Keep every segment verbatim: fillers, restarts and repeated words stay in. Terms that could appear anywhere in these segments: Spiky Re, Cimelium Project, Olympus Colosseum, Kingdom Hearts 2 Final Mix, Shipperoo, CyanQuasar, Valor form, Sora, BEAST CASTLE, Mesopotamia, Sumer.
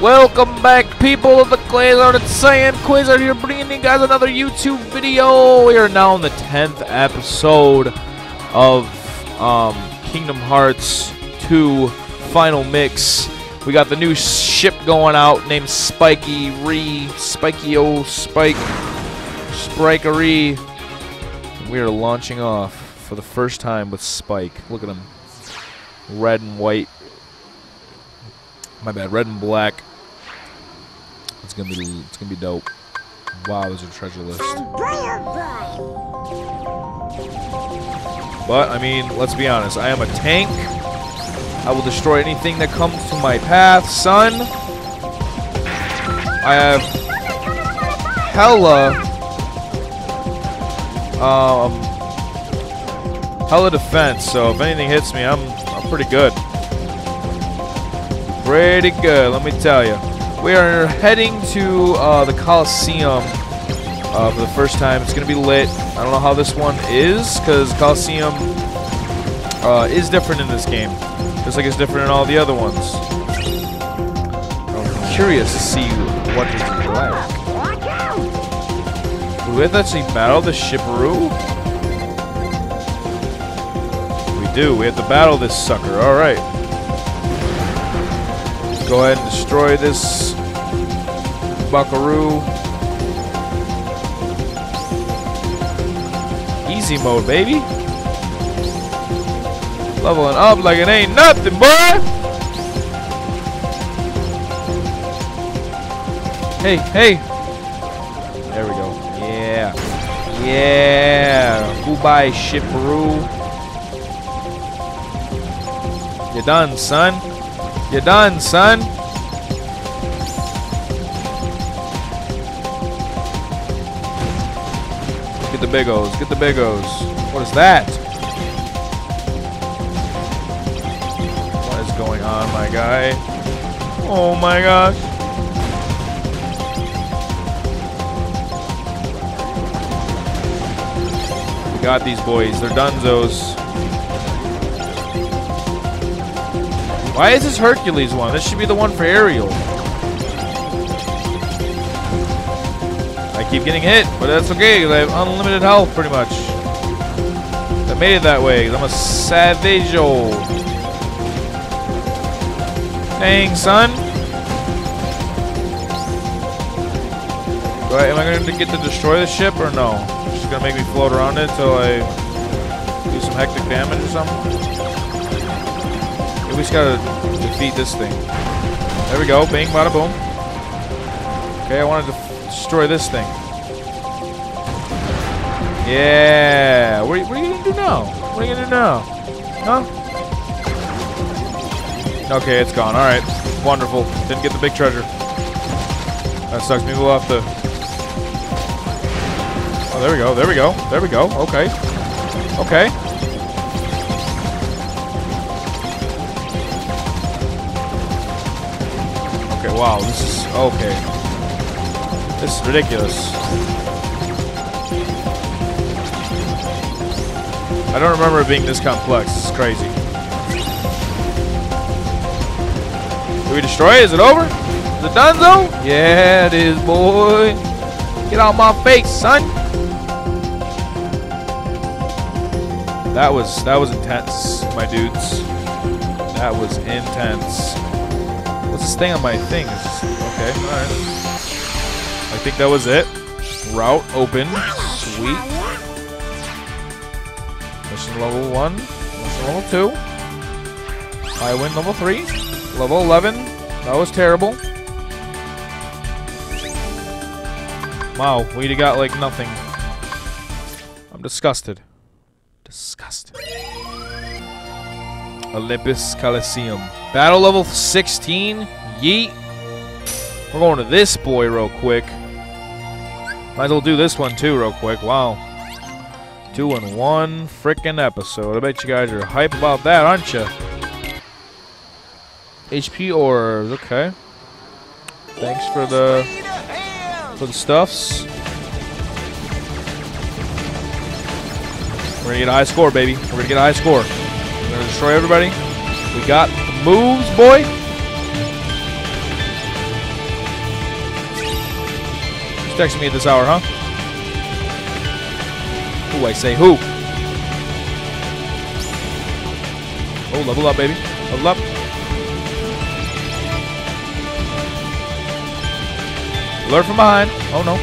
Welcome back, people of the Claylord. It's CyanQuasar here, bringing you guys another YouTube video. We are now in the tenth episode of um, Kingdom Hearts two Final Mix. We got the new ship going out named Spiky Re, Spiky O Spike, Spikery. We are launching off for the first time with Spike. Look at him, red and white. My bad, red and black. It's gonna be it's gonna be dope. Wow, there's a treasure list. But I mean, let's be honest. I am a tank. I will destroy anything that comes to my path, son. I have hella, um, hella defense. So if anything hits me, I'm I'm pretty good. Pretty good, let me tell you. We are heading to uh, the Colosseum uh, for the first time. It's going to be lit. I don't know how this one is, because Colosseum uh, is different in this game, just like it's different in all the other ones. I'm curious to see what is black. Do we have to actually battle the Shipperoo? We do. We have to battle this sucker. All right. Go ahead and destroy this buckaroo. Easy mode, baby. Leveling up like it ain't nothing, boy. Hey, hey. There we go. Yeah. Yeah. Goodbye, Shipperoo. You're done, son. You're done, son. Get the big O's. Get the big O's. What is that? What is going on, my guy? Oh, my gosh. We got these boys. They're dunzos. Why is this Hercules one? This should be the one for Ariel. I keep getting hit, but that's okay, because I have unlimited health, pretty much. I made it that way, because I'm a savage old. Dang, son. Right, am I going to get to destroy the ship, or no? It's just going to make me float around it until I do some hectic damage or something? We just gotta defeat this thing. There we go. Bing, bada, boom. Okay, I wanted to destroy this thing. Yeah. What are, you, what are you gonna do now? What are you gonna do now? Huh? Okay, it's gone. All right. Wonderful. Didn't get the big treasure. That sucks. Maybe we'll have to. Oh, there we go. There we go. There we go. Okay. Okay. Wow, this is okay. This is ridiculous. I don't remember it being this complex. This is crazy. Did we destroy it? Is it over? Is it done, though? Yeah, it is, boy. Get out my face, son. That was that was intense, my dudes. That was intense. What's this thing on my thing? Just, okay, alright. I think that was it. Route open. Sweet. Mission level one. Mission level two. I win level three. Level eleven. That was terrible. Wow, we got like nothing. I'm disgusted. Disgusted. Olympus Colosseum. Battle level sixteen. Yeet. We're going to this boy real quick. Might as well do this one too real quick. Wow. Two in one frickin' episode. I bet you guys are hype about that, aren't you? H P orbs. Okay. Thanks for the for the stuffs. We're gonna get a high score, baby. We're gonna get a high score. We're gonna destroy everybody. We got moves, boy. texting me at this hour, huh? Who I say who? Oh, level up, baby. Level up. Alert from behind. Oh, no.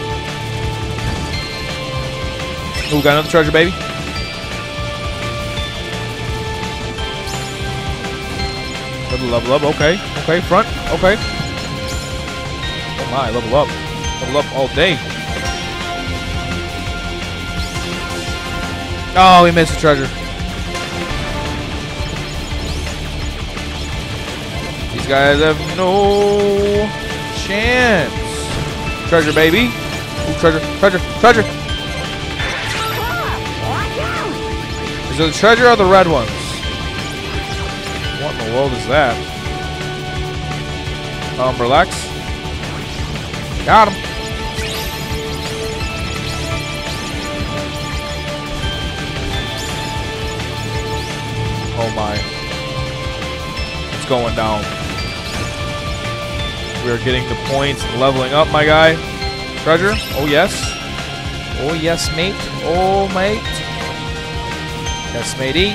Oh, got another treasure, baby. Level, level up. Okay. Okay, front. Okay. Oh, my. Level up. Level up all day. Oh, we missed the treasure. These guys have no chance. Treasure, baby. Ooh, treasure, treasure, treasure. Is it the treasure or the red ones? What in the world is that? Um, relax. Got him. Oh my. It's going down. We are getting the points, leveling up, my guy. Treasure? Oh, yes. Oh, yes, mate. Oh, mate. Yes, matey.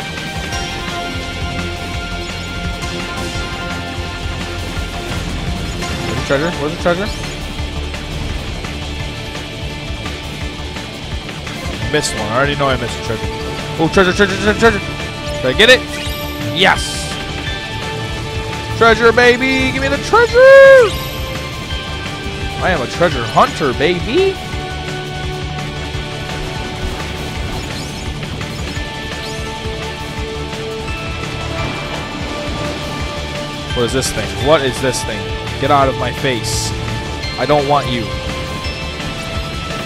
Where's the treasure? Where's the treasure? Missed one. I already know I missed a treasure. Oh, treasure, treasure, treasure, treasure. Did I get it? Yes. Treasure, baby! Give me the treasure! I am a treasure hunter, baby! What is this thing? What is this thing? Get out of my face. I don't want you.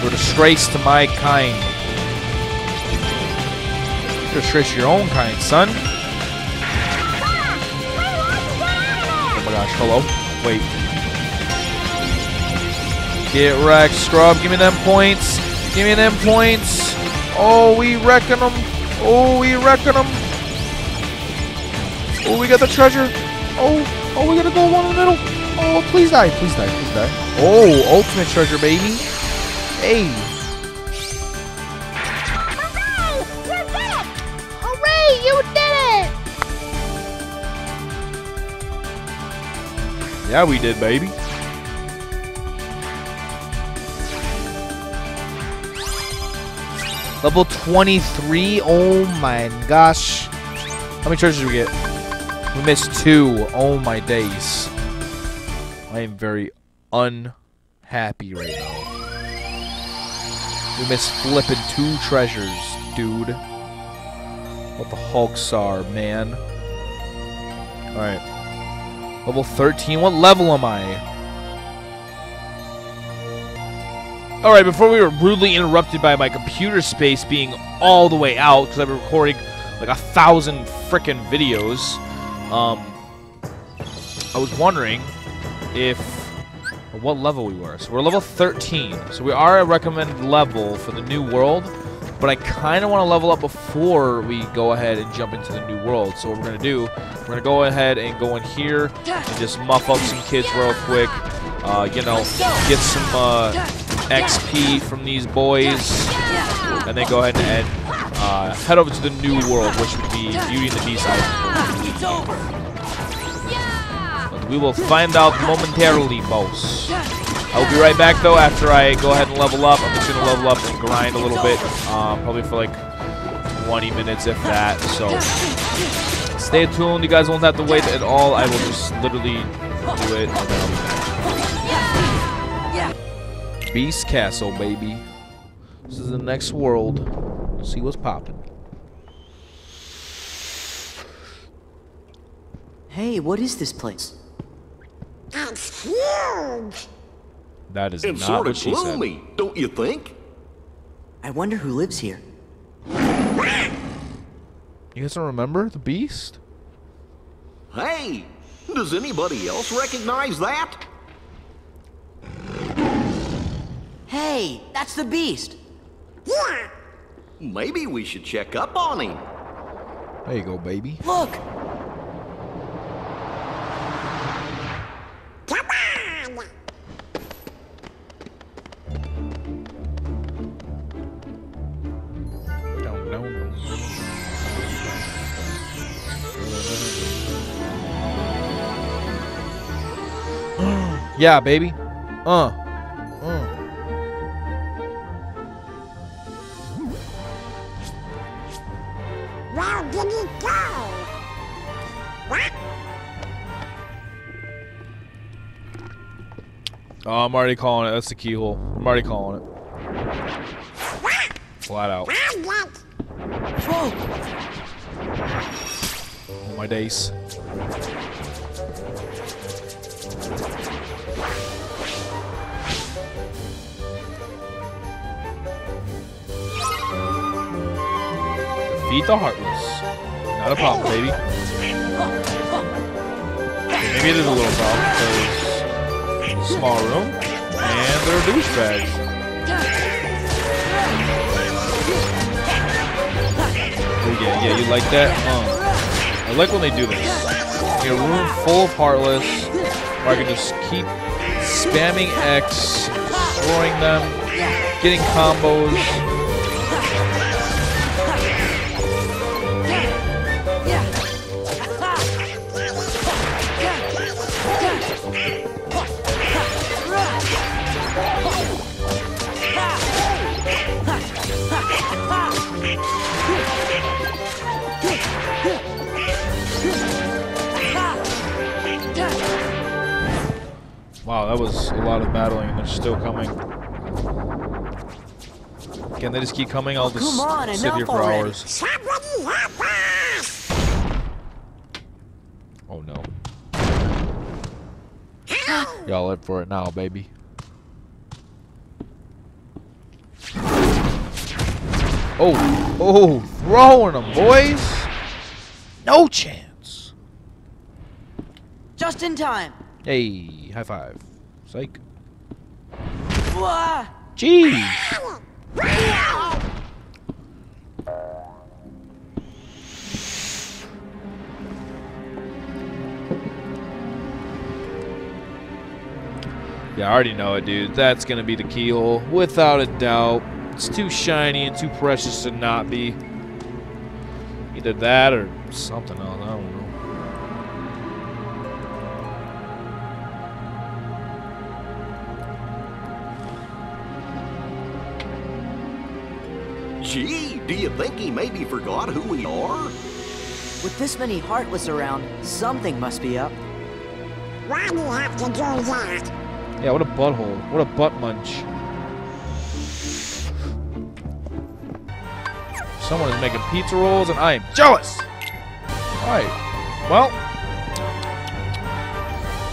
You're a disgrace to my kind. You're a disgrace to your own kind, son. Gosh, hello. Wait. Get wrecked, scrub. Give me them points. Give me them points. Oh, we wrecking them. Oh, we wrecking them. Oh, we got the treasure. Oh, oh, we got a gold one in the middle. Oh, please die. Please die. Please die. Oh, ultimate treasure, baby. Hey. Hooray! You're back! Hooray! You did it! Yeah, we did, baby. Level twenty-three. Oh my gosh. How many treasures did we get? We missed two. Oh my days. I am very unhappy right now. We missed flipping two treasures, dude. What the hulks are, man. Alright. Level thirteen. What level am I? Alright, before we were rudely interrupted by my computer space being all the way out, because I've been recording like a thousand frickin' videos, um, I was wondering if... what level we were. So we're level thirteen. So we are a recommended level for the new world, but I kind of want to level up before we go ahead and jump into the new world. So what we're going to do, we're going to go ahead and go in here and just muff up some kids real quick. Uh, you know, get some uh, X P from these boys. And then go ahead and uh, head over to the new world, which would be Beauty and the Beast Island. But we will find out momentarily, boss. I'll be right back, though, after I go ahead and level up. I'm just going to level up and grind a little bit, uh, probably for like twenty minutes, if that. So stay tuned. You guys won't have to wait at all. I will just literally do it, and then I'll be back. Beast Castle, baby. This is the next world. Let's see what's popping. Hey, what is this place? That's huge! That is and not sort of what she lonely, said. Don't you think? I wonder who lives here. You guys don't remember the beast? Hey, does anybody else recognize that? Hey, that's the beast. Yeah. Maybe we should check up on him. There you go, baby. Look. Yeah, baby. Uh. Uh. Where did he go? What? Oh, I'm already calling it. That's the keyhole. I'm already calling it. What? Flat out. Oh, my days. Beat the Heartless. Not a problem, baby. Maybe it is a little problem, because small room, and they're douchebags. Yeah, yeah, you like that? Um, I like when they do this. You get a room full of Heartless, where I can just keep spamming X, destroying them, getting combos. Wow, that was a lot of battling, and they're still coming. Can they just keep coming? I'll just oh, on, sit here for already. hours. Oh no. Y'all up for it now, baby. Oh, oh, throwing them, boys. No chance. Just in time. Hey. High five. Psych. Jeez. Yeah, I already know it, dude. That's gonna be the keyhole, without a doubt. It's too shiny and too precious to not be. Either that or something else. I don't know. Gee, do you think he maybe forgot who we are? With this many Heartless around, something must be up. Why do you have to do that? Yeah, what a butthole. What a butt munch. Someone is making pizza rolls and I am jealous! Alright. Well.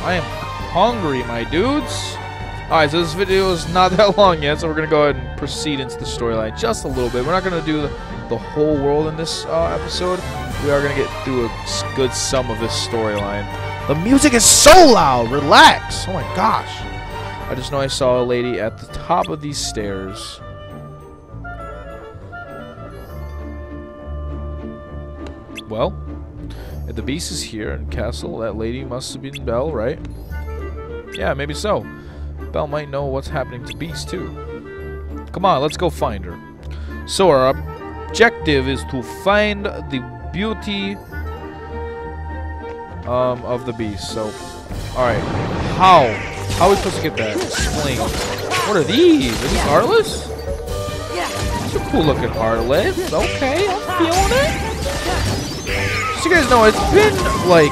I am hungry, my dudes. Alright, so this video is not that long yet, so we're going to go ahead and proceed into the storyline just a little bit. We're not going to do the, the whole world in this uh, episode. We are going to get through a good sum of this storyline. The music is so loud! Relax! Oh my gosh. I just know I saw a lady at the top of these stairs. Well, if the beast is here in Castle, that lady must have been Belle, right? Yeah, maybe so. Belle might know what's happening to Beast, too. Come on, let's go find her. So our objective is to find the beauty um, of the Beast. So, alright. How? How are we supposed to get that? Explain. What are these? Are these Heartless? These are cool-looking Heartless. Okay, I'm feeling it. So you guys know, it's been, like...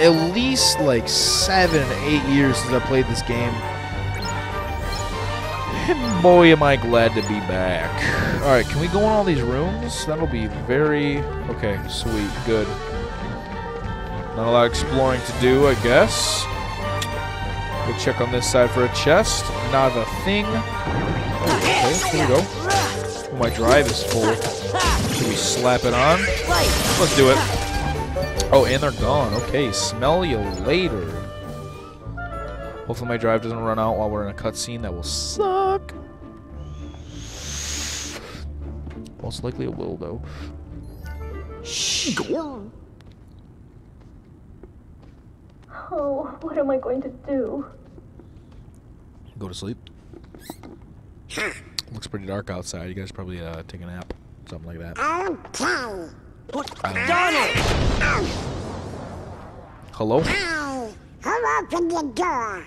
at least like seven, eight years since I played this game. And boy, am I glad to be back. Alright, can we go in all these rooms? That'll be very... okay, sweet, good. Not a lot of exploring to do, I guess. We'll check on this side for a chest. Not a thing. Oh, okay, here we go. Oh, my drive is full. Should we slap it on? Let's do it. Oh, and they're gone. Okay, smell you later. Hopefully my drive doesn't run out while we're in a cutscene. That will suck. Most likely it will, though. Shh. Oh, what am I going to do? Go to sleep. Looks pretty dark outside. You guys probably uh, take a nap, something like that. Okay. What? Donald! Hello? Hi. Who opened the door?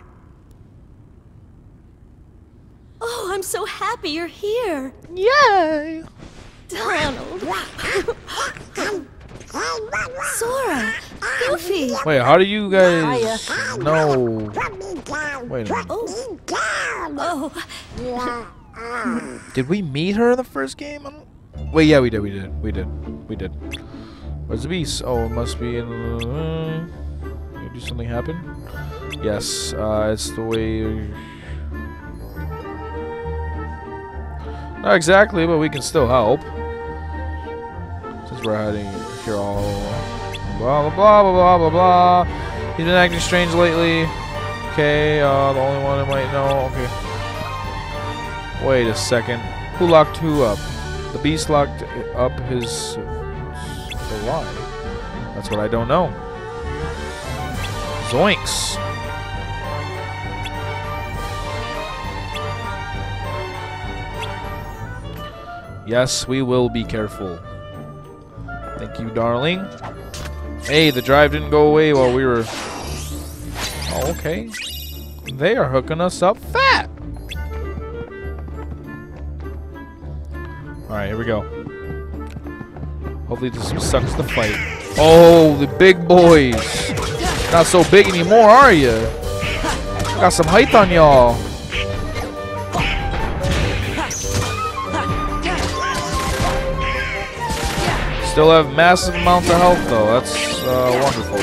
Oh, I'm so happy you're here. Yay! Donald. Sora. Goofy. Wait, how do you guys know? Wait a minute. Oh. Oh. Did we meet her in the first game? I don't... Wait, yeah, we did. We did. We did. We did. Where's the beast? Oh, it must be in... Uh, did something happen? Yes. Uh, it's the way... Not exactly, but we can still help. Since we're hiding here all... Blah, blah, blah, blah, blah, blah, blah. You've been acting strange lately. Okay, uh, the only one I might know. Okay. Wait a second. Who locked who up? The beast locked up his... The lie. That's what I don't know. Zoinks. Yes, we will be careful. Thank you, darling. Hey, the drive didn't go away while we were... Oh, okay. They are hooking us up fat! Alright, here we go. Hopefully this sucks the fight. Oh, the big boys! Not so big anymore, are you? Got some height on y'all. Still have massive amounts of health, though. That's uh, wonderful.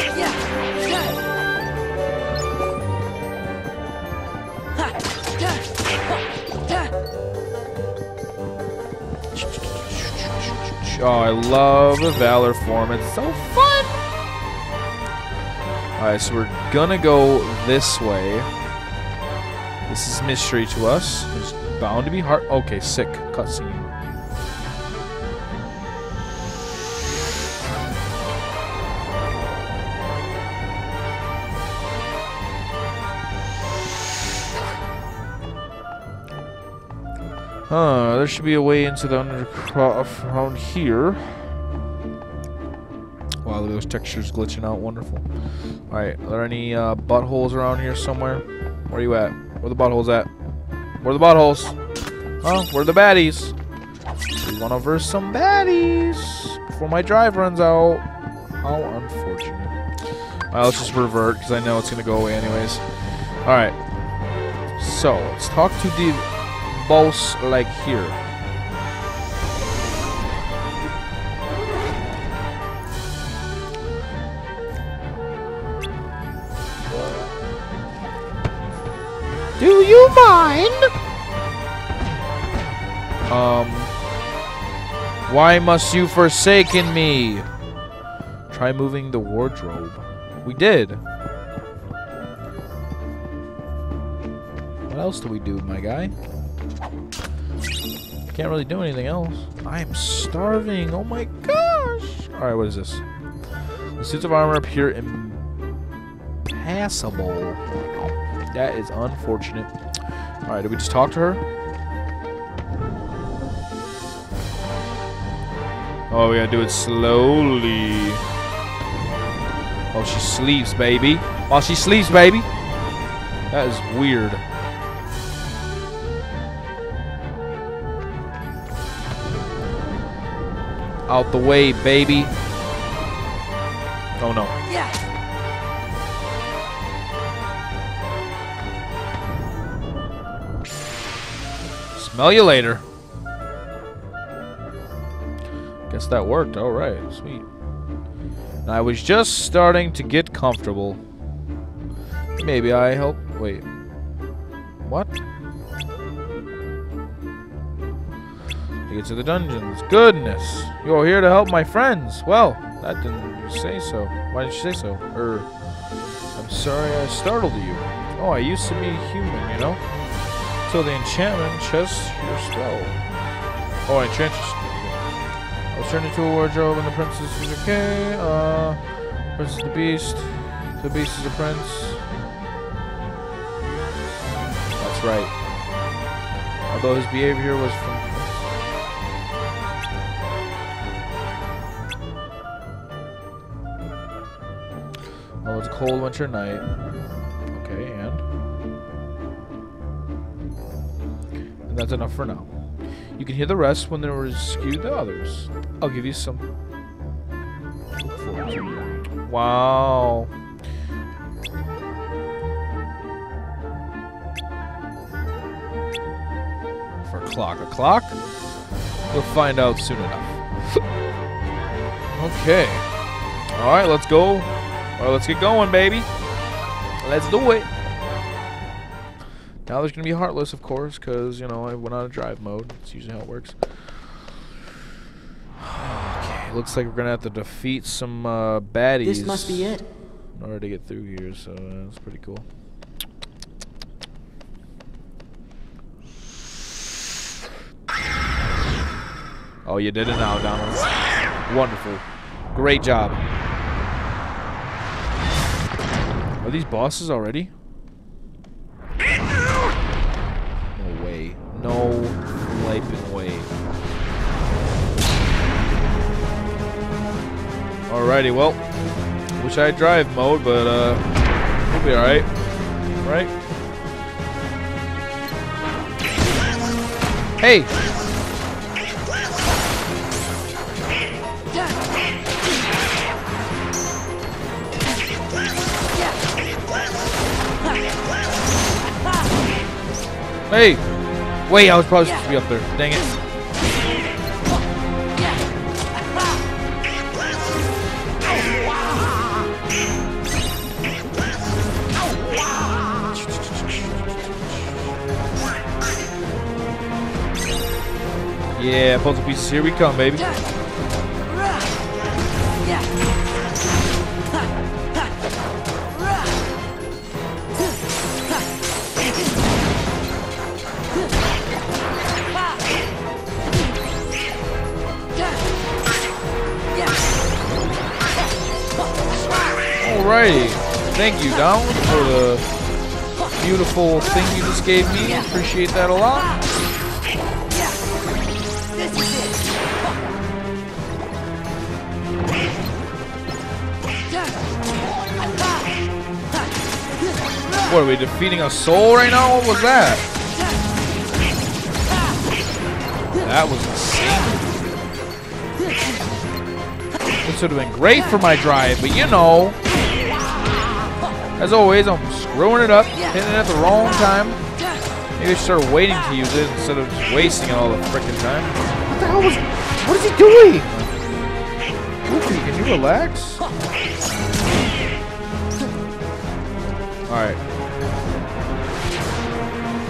Oh, I love the Valor form. It's so fun! Alright, so we're gonna go this way. This is mystery to us. It's bound to be hard. Okay, sick. Cutscene. Uh, there should be a way into the underground around here. Wow, look at those textures glitching out. Wonderful. Alright, are there any uh, buttholes around here somewhere? Where are you at? Where are the buttholes at? Where are the buttholes? Huh? Where are the baddies? We want to verse some baddies before my drive runs out. How unfortunate. Alright, let's just revert because I know it's going to go away anyways. Alright. So, let's talk to the... boss like here. Do you mind? Um. Why must you forsaken me? Try moving the wardrobe. We did. What else do we do, my guy? Can't really do anything else. I'm starving. Oh my gosh. Alright, what is this? The suits of armor appear impassable. That is unfortunate. Alright, did we just talk to her? Oh, we gotta do it slowly. Oh, she sleeps, baby. Oh, she sleeps, baby. That is weird. Out the way, baby. Oh no. Yeah. Smell you later. Guess that worked. All right, sweet. And I was just starting to get comfortable. Maybe I help. Wait. What? Get to the dungeons. Goodness, you're here to help my friends. Well, that didn't say so. Why didn't you say so? Er, I'm sorry I startled you. Oh, I used to be human, you know. So the enchantment chests your spell. Oh, I enchanted. I was turned into a wardrobe, and the princess is okay. Uh, versus the beast. The beast is a prince. That's right. Although his behavior was from. cold winter night. Okay, and... and that's enough for now. You can hear the rest when they were skewed to others. I'll give you some... Wow. For clock o'clock? We'll find out soon enough. Okay. Alright, let's go. Alright, let's get going, baby. Let's do it. Now there's going to be Heartless, of course, because, you know, I went out of drive mode. That's usually how it works. Okay, looks like we're going to have to defeat some uh, baddies. This must be it. In order to get through here, so uh, that's pretty cool. Oh, you did it now, Donald. Wonderful. Great job. Are these bosses already? No way. No flipping way. Alrighty, well. Wish I had drive mode, but uh, we'll be alright. Right? Hey! Hey! Wait, I was probably supposed to be up there. Dang it. Yeah, puzzle pieces, here we come, baby. Alrighty, thank you, Donald, for the beautiful thing you just gave me. Appreciate that a lot. What, are we defeating a soul right now? What was that? That was insane. This would have been great for my drive, but you know... As always, I'm screwing it up, hitting it at the wrong time. Maybe I should start waiting to use it instead of just wasting it all the frickin' time. What the hell was... What is he doing? Goofy, can you relax? Alright.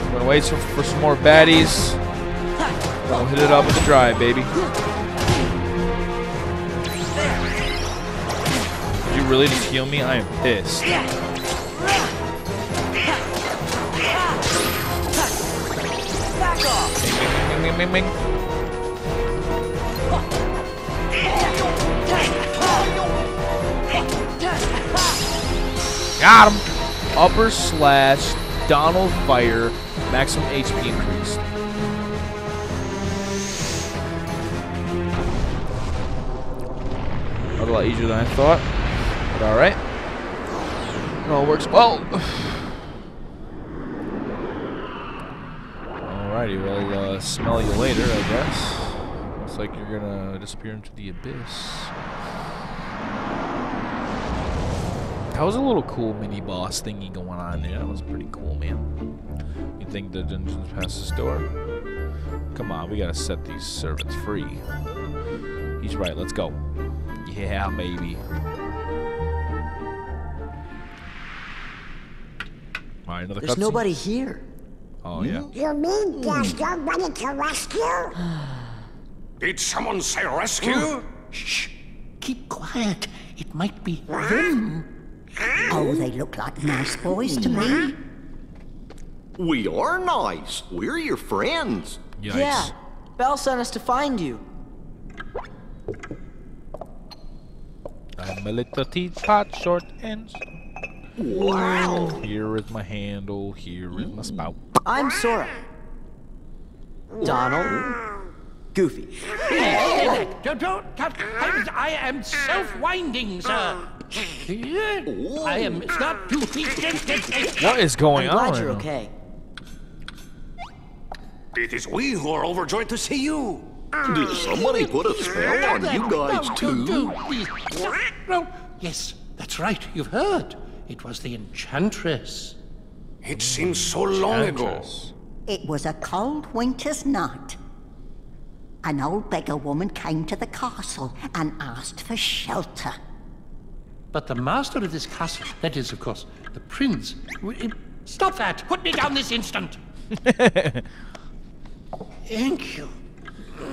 I'm gonna wait for, for some more baddies. I'll hit it up with the drive, baby. Did you really just heal me? I am pissed. Bing, bing, bing, bing. Got him! Upper slash Donald fire, maximum H P increased. That was a lot easier than I thought. But alright. It all works well. Alrighty, well, uh, smell you later, I guess. Looks like you're gonna disappear into the abyss. That was a little cool mini-boss thingy going on there. That was pretty cool, man. You think the dungeon's past this door? Come on, we gotta set these servants free. He's right, let's go. Yeah, baby. All right, another cutscene. There's nobody here. Oh, yeah. You mean there's nobody to rescue? Did someone say rescue? Oh. Shh. Keep quiet. It might be what? Them. Oh, they look like nice boys to me. We are nice. We're your friends. Yikes. Yeah. Belle sent us to find you. I'm a little teapot, short and... Wow. Here is my handle. Here is my spout. I'm Sora. Donald. Goofy. Don't, don't, don't, I am self-winding, sir. I am not too What is going I'm on? Glad you're okay. It is we who are overjoyed to see you. Did somebody put a spell on you guys too? No, no. Yes, that's right. You've heard. It was the Enchantress. It seems so long ago. It was a cold winter's night. An old beggar woman came to the castle and asked for shelter. But the master of this castle, that is, of course, the prince... Stop that! Put me down this instant! Thank you. The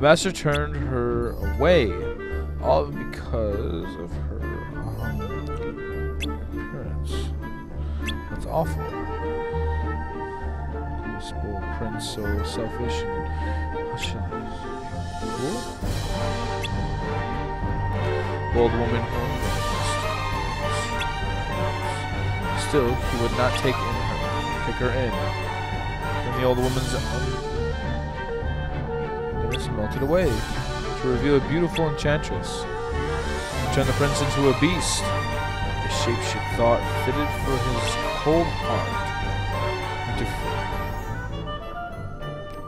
master turned her away, all because of her appearance. That's awful. This old prince so selfish and hush. Old woman. Still, he would not take in her, take her in. Then the old woman's eyes melted away to reveal a beautiful enchantress, who turned the prince into a beast, a shape she thought fitted for his cold heart.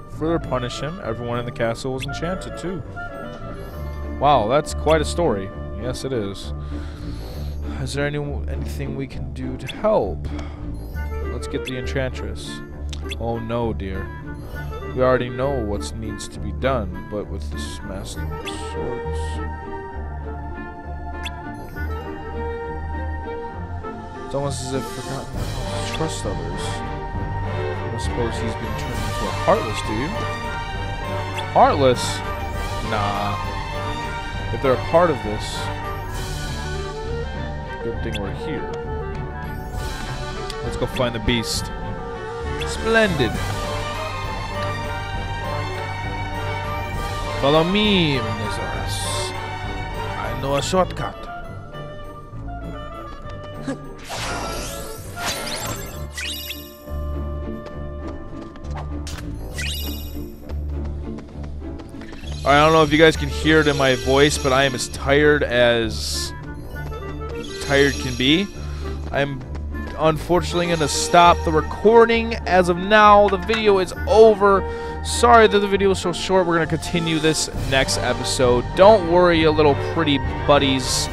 And to further punish him, everyone in the castle was enchanted too. Wow, that's quite a story. Yes, it is. Is there any, anything we can do to help? Let's get the enchantress. Oh no, dear. We already know what needs to be done, but with this master of swords... It's almost as if I've forgotten how to trust others. I don't suppose he's been turned into a heartless, do you? Heartless? Nah. If they're a part of this... Good thing we're here. Let's go find the beast. Splendid. Follow me, Miseris. I know a shortcut. Alright, I don't know if you guys can hear it in my voice, but I am as tired as... tired can be. I'm unfortunately going to stop the recording as of now. The video is over. Sorry that the video is so short. We're going to continue this next episode. Don't worry, you little pretty buddies.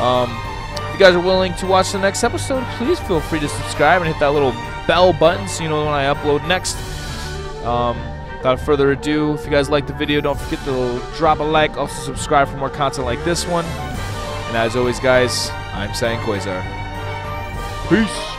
Um, if you guys are willing to watch the next episode, please feel free to subscribe and hit that little bell button so you know when I upload next. Um, without further ado, if you guys like the video, don't forget to drop a like. Also subscribe for more content like this one. And as always, guys, I'm CyanQuasar. Peace.